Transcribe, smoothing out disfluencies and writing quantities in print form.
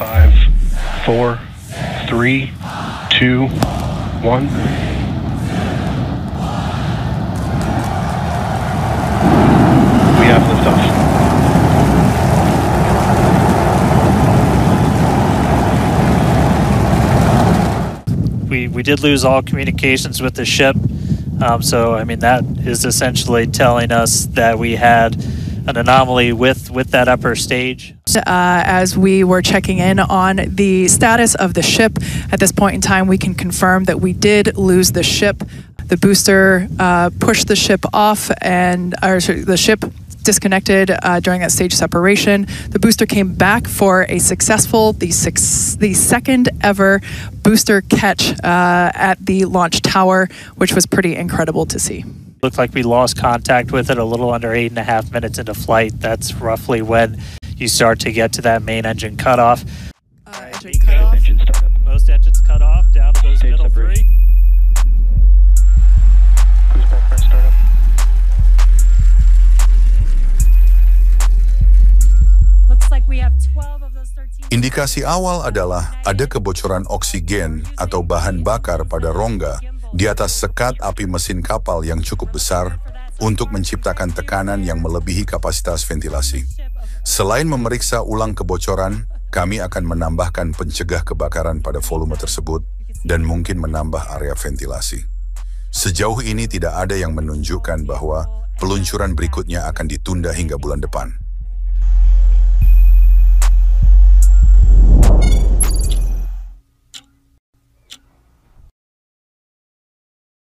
5, 4, 3, 2, 1. We have liftoff. We did lose all communications with the ship, so I mean that is essentially telling us that we had an anomaly with that upper stage. As we were checking in on the status of the ship at this point in time, we can confirm that we did lose the ship. The booster pushed the ship off, and the ship disconnected during that stage separation. The booster came back for a successful, the second ever booster catch at the launch tower, which was pretty incredible to see. Looked like we lost contact with it a little under 8.5 minutes into flight. That's roughly when you start to get to that main engine cutoff. Most engines cut off, down to those middle three. Indikasi awal adalah ada kebocoran oksigen atau bahan bakar pada rongga di atas sekat api mesin kapal yang cukup besar untuk menciptakan tekanan yang melebihi kapasitas ventilasi. Selain memeriksa ulang kebocoran, kami akan menambahkan pencegah kebakaran pada volume tersebut dan mungkin menambah area ventilasi. Sejauh ini tidak ada yang menunjukkan bahwa peluncuran berikutnya akan ditunda hingga bulan depan.